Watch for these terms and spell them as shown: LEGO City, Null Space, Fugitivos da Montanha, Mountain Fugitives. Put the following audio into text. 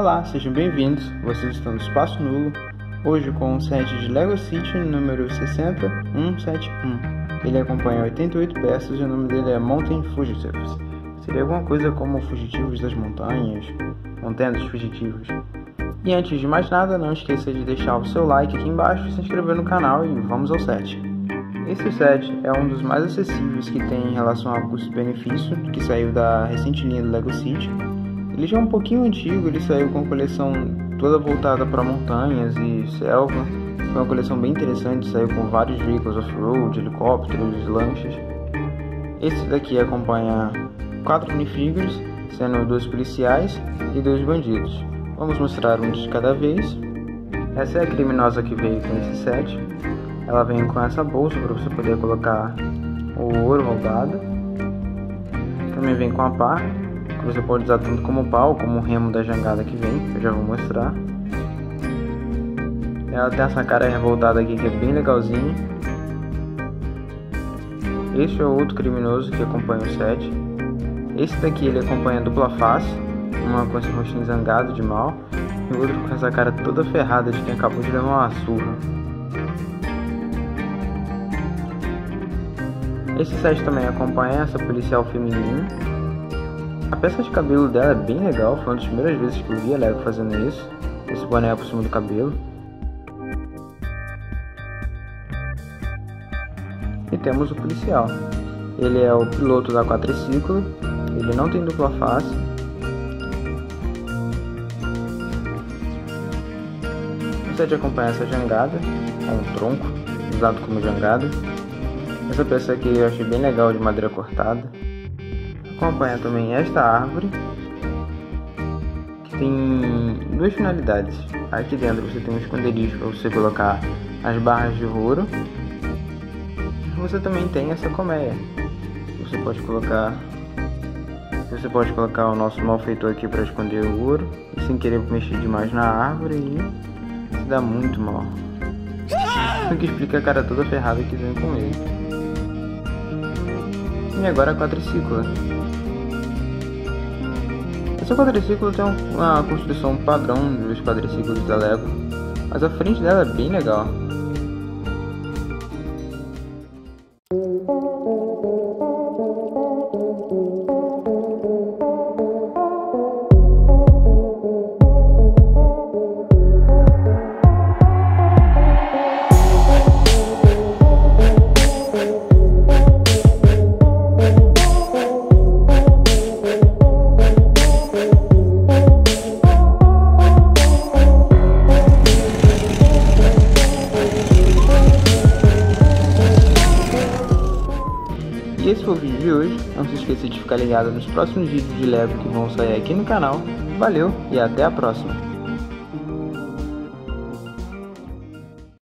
Olá, sejam bem-vindos, vocês estão no Espaço Nulo, hoje com o set de LEGO City número 60171. Ele acompanha 88 peças e o nome dele é Mountain Fugitives. Seria alguma coisa como Fugitivos das Montanhas, Montanhas Fugitivos. E antes de mais nada, não esqueça de deixar o seu like aqui embaixo, se inscrever no canal e vamos ao set. Esse set é um dos mais acessíveis que tem em relação a custo-benefício, que saiu da recente linha do LEGO City. Ele já é um pouquinho antigo, ele saiu com a coleção toda voltada para montanhas e selva. Foi uma coleção bem interessante, saiu com vários veículos off-road, helicópteros, lanchas. Esse daqui acompanha 4 minifigures, sendo 2 policiais e 2 bandidos. Vamos mostrar um de cada vez. Essa é a criminosa que veio com esse set. Ela vem com essa bolsa para você poder colocar o ouro roubado. Também vem com a pá, que você pode usar tanto como pau, como o remo da jangada que vem, que eu já vou mostrar. Ela tem essa cara revoltada aqui que é bem legalzinha. Este é o outro criminoso que acompanha o set. Esse daqui ele acompanha a dupla face. Uma com esse rostinho zangado de mal e o outro com essa cara toda ferrada de quem acabou de levar uma surra. Esse set também acompanha essa policial feminina. A peça de cabelo dela é bem legal, foi uma das primeiras vezes que eu vi a LEGO fazendo isso. Esse boné por cima do cabelo. E temos o policial. Ele é o piloto da quadriciclo, ele não tem dupla face. De acompanhar essa jangada, é um tronco usado como jangada. Essa peça aqui eu achei bem legal, de madeira cortada. Acompanha também esta árvore, que tem duas finalidades. Aqui dentro você tem um esconderijo para você colocar as barras de ouro. Você também tem essa colmeia. Você pode colocar o nosso malfeitor aqui para esconder o ouro e sem querer mexer demais na árvore e se dá muito mal, o que explica a cara toda ferrada que vem com ele. E agora a quadricicla. Essa quadricicla tem uma construção padrão dos quadriciclos da LEGO, mas a frente dela é bem legal. E esse foi o vídeo de hoje, não se esqueça de ficar ligado nos próximos vídeos de LEGO que vão sair aqui no canal. Valeu e até a próxima!